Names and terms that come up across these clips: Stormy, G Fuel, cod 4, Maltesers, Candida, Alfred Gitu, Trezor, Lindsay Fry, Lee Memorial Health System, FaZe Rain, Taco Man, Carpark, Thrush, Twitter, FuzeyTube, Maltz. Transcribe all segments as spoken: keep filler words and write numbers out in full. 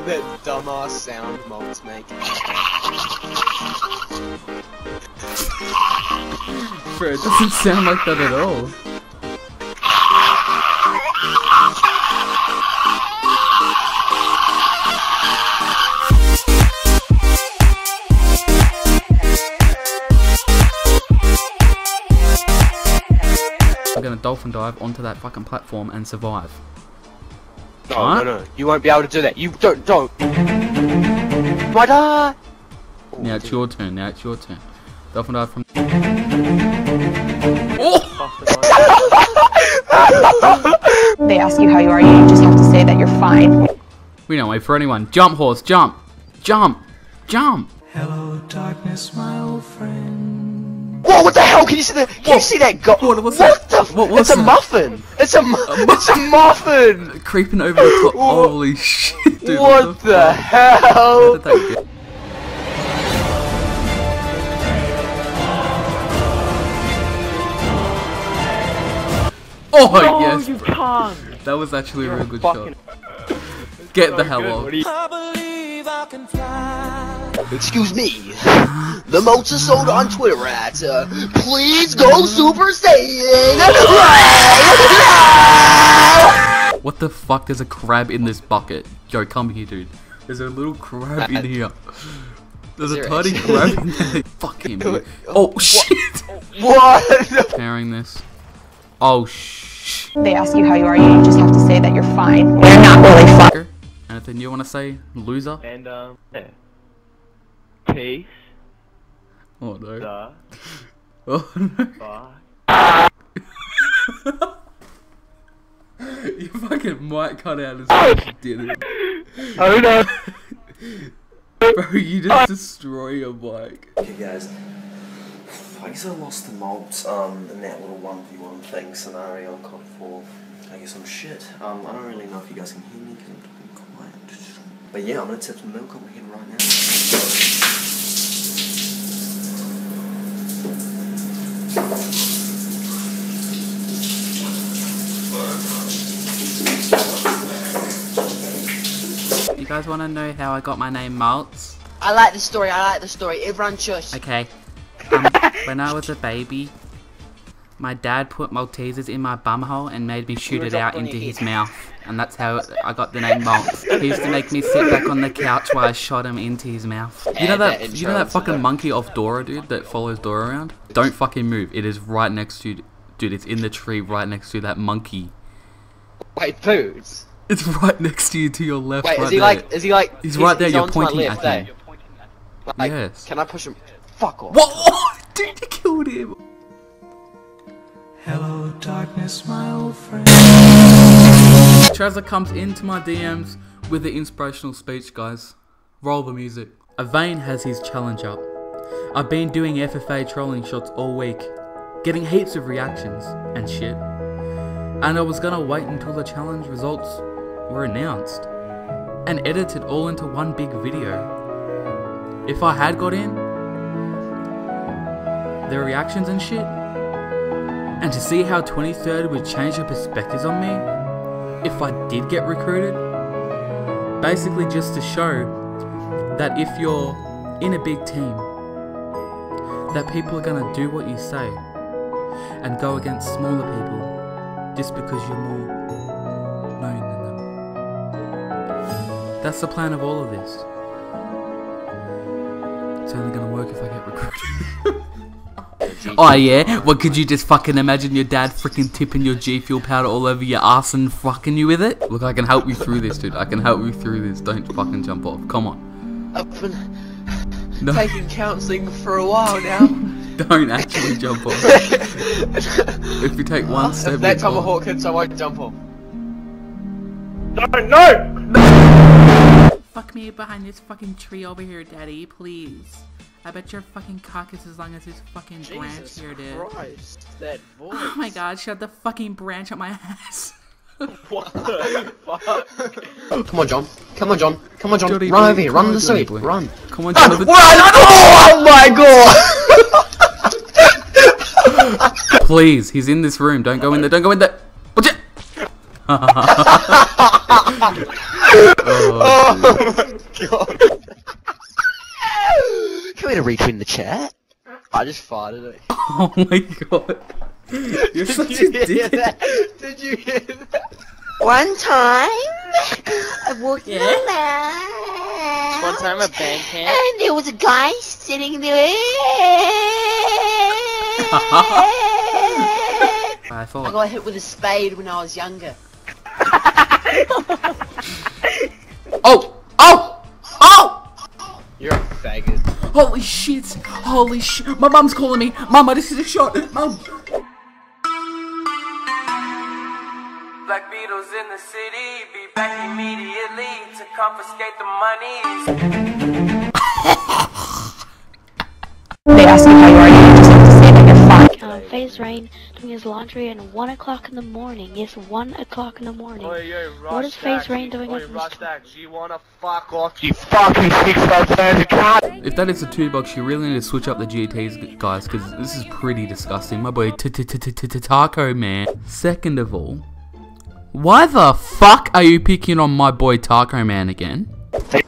love that dumbass sound Maltz making. Bro, it doesn't sound like that at all. I'm gonna dolphin dive onto that fucking platform and survive. No, huh? no, no, you won't be able to do that. You don't, don't. But, uh... oh, now it's dude. your turn, now it's your turn. Dolphin dive from... Oh! They ask you how you are, you just have to say that you're fine. We don't wait for anyone. Jump, horse, jump! Jump! Jump! Hello, darkness, my old friend. Whoa, what the hell? Can you see that? Can what? you see that? Go what, what's what that? the what, what's It's that? a muffin! It's a, mu a mu it's a muffin! Creeping over the top. Holy shit, dude. What, what the, the hell? hell? Oh, no, yes, you can't. That was actually You're a real good shot. Get so the hell off. I I Excuse me. The Maltz is sold on Twitter at uh, please go Super Saiyan. What the fuck? There's a crab in this bucket. Yo, come here, dude. There's a little crab in here. There's a tiny crab in there. Fuck him. Dude. Oh, what? Shit. What? Pairing this. Oh shh. They ask you how you are, you just have to say that you're fine. You're not really fine. Anything you want to say, loser? And um, yeah. Peace. Oh no. Duh. Oh no. Bye. You fucking might cut out as well as you did it. Oh no. Bro, you just destroy your bike. Okay guys. I guess I lost the Maltz um, in that little one v one thing scenario, cod four. I guess I'm shit. Um, I don't really know if you guys can hear me because I'm talking quiet. But yeah, I'm gonna tip some milk on my head right now. You guys wanna know how I got my name Maltz? I like the story, I like the story. Everyone shush. Okay. Um, when I was a baby, my dad put Maltesers in my bumhole and made me shoot it out into his mouth, and that's how I got the name Maltz. He used to make me sit back on the couch while I shot him into his mouth. You know that? You know that fucking monkey off Dora, dude, that follows Dora around? Don't fucking move. It is right next to, dude. It's in the tree right next to that monkey. Wait, dudes. It's right next to you, to your left. Wait, is he like? Is he like? He's right there. You're pointing at him. Yes. Can I push him? Fuck off. What? Dude, you killed him. Hello, darkness, my old friend. Trezor comes into my D Ms with the inspirational speech, guys. Roll the music. Avane has his challenge up. I've been doing F F A trolling shots all week, getting heaps of reactions and shit. And I was gonna wait until the challenge results were announced and edit it all into one big video. If I had got in, their reactions and shit, and to see how twenty-third would change their perspectives on me if I did get recruited, basically just to show that if you're in a big team, that people are gonna do what you say and go against smaller people just because you're more known than them. That's the plan of all of this. It's only gonna work if I get recruited. Oh yeah? Well, could you just fucking imagine your dad freaking tipping your G Fuel powder all over your ass and fucking you with it? Look, I can help you through this, dude. I can help you through this. Don't fucking jump off. Come on. I've been no. taking counselling for a while now. Don't actually jump off. If you take one step... If that tomahawk hits, I won't jump off. Don't, no! No! Fuck me behind this fucking tree over here, daddy, please. I bet your fucking cock is as long as this fucking Jesus branch here, dude. Christ, that voice. Oh my god, shut the fucking branch up my ass. What the fuck? Come on, John. Come on, John. Come on, John. Jody, run over here. Run on the street. Run. Come on, John. Run! Oh my god! Please, he's in this room. Don't go in there. Don't go in there. Watch it! Oh, oh my god. Can we get a retweet in the chat? I just farted it. Oh my god. You're Did such you a dick. Did you hear that? One time, I walked yeah. in the lounge. One time at band camp. And there was a guy sitting there. I, thought... I got hit with a spade when I was younger. Oh! Oh! Oh! You're a faggot. Holy shit! Holy shit! My mom's calling me! Mama, this is a shot! Mom! Black Beatles in the city, be back immediately to confiscate the monies. They ask you how you are, you just have to say that you're fine. Um, FaZe Rain doing his laundry at one o'clock in the morning. Yes, one o'clock in the morning. Oy, oy, what is FaZe Rain doing oy, at Rustak, you wanna fuck off, you fucking six oh seven. If that is a two bucks, you really need to switch up the G Ts, guys, because this is pretty disgusting. My boy Taco Man. Second of all, why the fuck are you picking on my boy Taco Man again?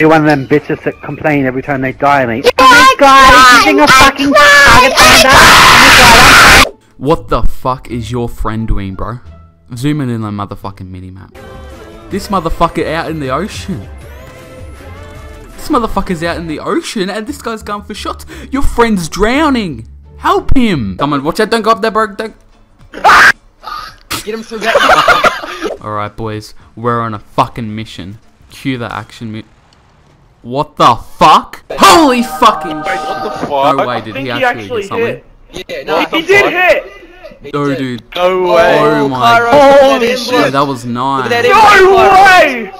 You're one of them bitches that complain every time they die, mate. Yeah, I cried, I cried, I cried. What the fuck is your friend doing, bro? Zooming in on motherfucking minimap. This motherfucker out in the ocean. This motherfucker's out in the ocean and this guy's going for shots. Your friend's drowning. Help him. Come on, watch out. Don't go up there, bro. Don't. Get him through that. Alright boys, we're on a fucking mission. Cue the action mu- What the fuck? Holy fucking shit! What the fuck? No way, did he actually, he actually hit something? Yeah, no, he did hit! He no did. dude. No way! Oh my god. Holy shit! Yeah, that was nice. That no way!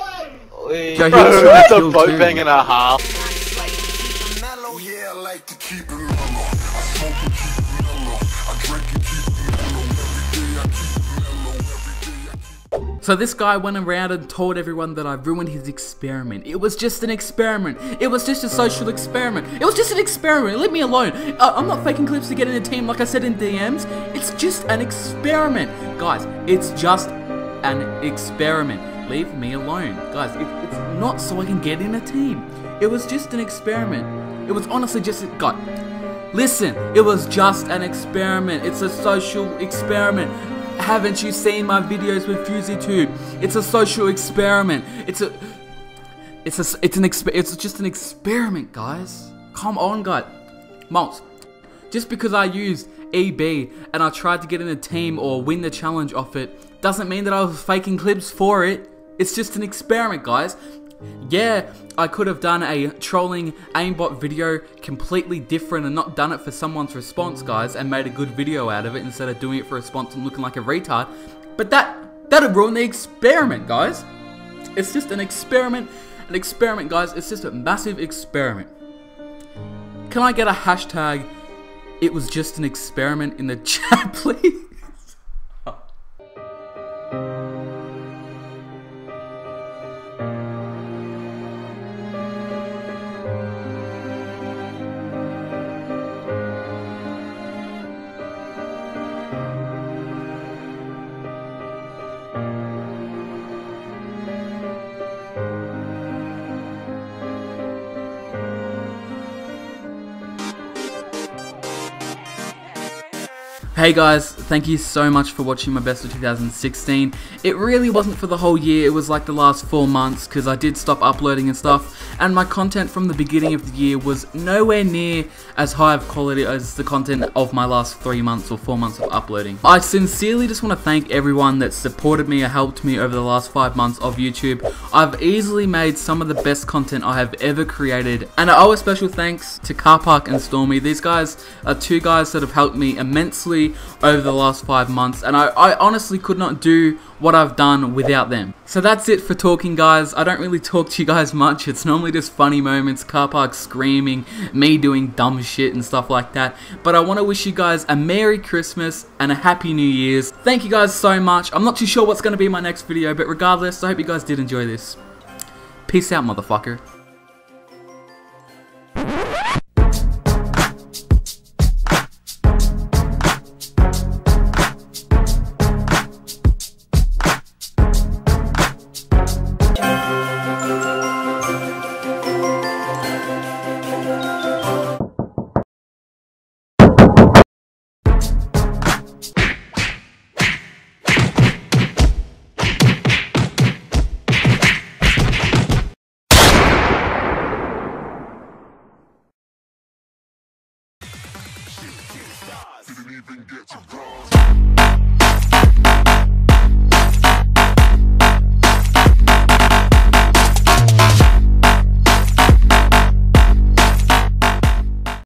way. Yo, bro, that's a boat bang and a half. Yeah, I like to keep it normal. I smoke and keep it normal. I drink and keep it normal. Every day I keep So this guy went around and told everyone that I ruined his experiment. It was just an experiment. It was just a social experiment. It was just an experiment. Leave me alone. Uh, I'm not faking clips to get in a team like I said in D Ms. It's just an experiment. Guys, it's just an experiment. Leave me alone. Guys, it, it's not so I can get in a team. It was just an experiment. It was honestly just a... God. Listen, it was just an experiment. It's a social experiment. Haven't you seen my videos with FuzeyTube? It's a social experiment. It's a, it's a, it's an exp. It's just an experiment, guys. Come on, guys. Maltz, just because I used E B and I tried to get in a team or win the challenge off it, doesn't mean that I was faking clips for it. It's just an experiment, guys. Yeah, I could have done a trolling aimbot video completely different and not done it for someone's response, guys, and made a good video out of it instead of doing it for a response and looking like a retard. But that, that'll ruin the experiment, guys. It's just an experiment, an experiment, guys. It's just a massive experiment. Can I get a hashtag, it was just an experiment in the chat, please? Hey guys, thank you so much for watching my best of two thousand sixteen. It really wasn't for the whole year, it was like the last four months because I did stop uploading and stuff, and my content from the beginning of the year was nowhere near as high of quality as the content of my last three months or four months of uploading. I sincerely just want to thank everyone that supported me or helped me over the last five months of YouTube. I've easily made some of the best content I have ever created, and I owe a special thanks to Carpark and Stormy. These guys are two guys that have helped me immensely over the last five months, and I, I honestly could not do what I've done without them. So that's it for talking, guys. I don't really talk to you guys much. It's normally just funny moments, Carpark screaming, me doing dumb shit and stuff like that. But I want to wish you guys a Merry Christmas and a Happy New Year's. Thank you guys so much. I'm not too sure what's going to be my next video, but regardless, I hope you guys did enjoy this. Peace out, motherfucker. Thank you. even get to bronze.